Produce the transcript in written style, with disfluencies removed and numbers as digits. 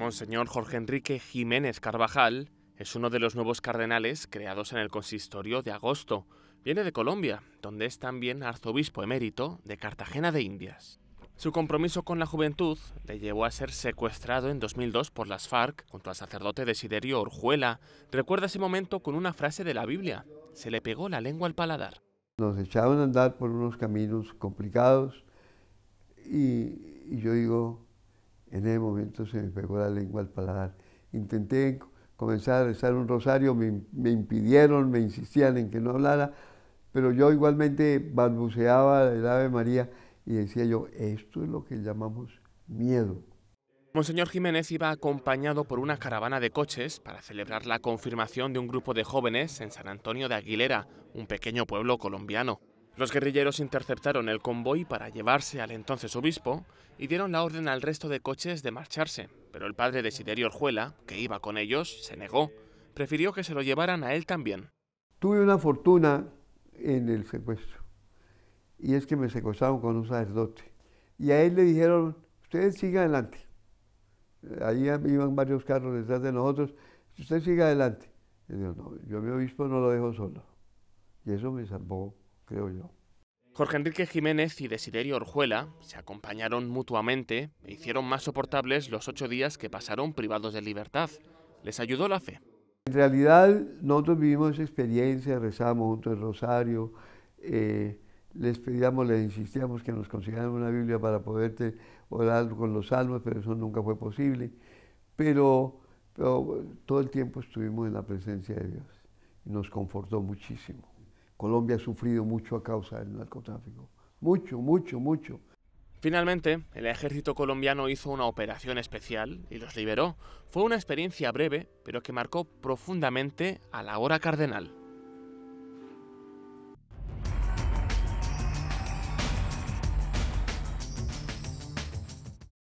Monseñor Jorge Enrique Jiménez Carvajal es uno de los nuevos cardenales creados en el consistorio de agosto. Viene de Colombia, donde es también arzobispo emérito de Cartagena de Indias. Su compromiso con la juventud le llevó a ser secuestrado en 2002 por las FARC junto al sacerdote Desiderio Orjuela. Recuerda ese momento con una frase de la Biblia: se le pegó la lengua al paladar. Nos echaban a andar por unos caminos complicados y yo digo, en ese momento se me pegó la lengua al paladar. Intenté comenzar a rezar un rosario, me impidieron, me insistían en que no hablara, pero yo igualmente balbuceaba el Ave María y decía yo, esto es lo que llamamos miedo. Monseñor Jiménez iba acompañado por una caravana de coches para celebrar la confirmación de un grupo de jóvenes en San Antonio de Aguilera, un pequeño pueblo colombiano. Los guerrilleros interceptaron el convoy para llevarse al entonces obispo y dieron la orden al resto de coches de marcharse, pero el padre Desiderio Orjuela, que iba con ellos, se negó. Prefirió que se lo llevaran a él también. Tuve una fortuna en el secuestro, y es que me secuestraron con un sacerdote. Y a él le dijeron, ustedes sigan adelante. Ahí iban varios carros detrás de nosotros, usted siga adelante. Y yo, no, yo a mi obispo no lo dejo solo. Y eso me salvó, creo yo. Jorge Enrique Jiménez y Desiderio Orjuela se acompañaron mutuamente e hicieron más soportables los 8 días que pasaron privados de libertad. Les ayudó la fe. En realidad nosotros vivimos esa experiencia, rezamos juntos el rosario, les pedíamos, les insistíamos que nos consiguieran una Biblia para poder orar con los salmos, pero eso nunca fue posible. Pero todo el tiempo estuvimos en la presencia de Dios y nos confortó muchísimo. Colombia ha sufrido mucho a causa del narcotráfico. Mucho, mucho, mucho. Finalmente, el ejército colombiano hizo una operación especial y los liberó. Fue una experiencia breve, pero que marcó profundamente a la hora cardenal.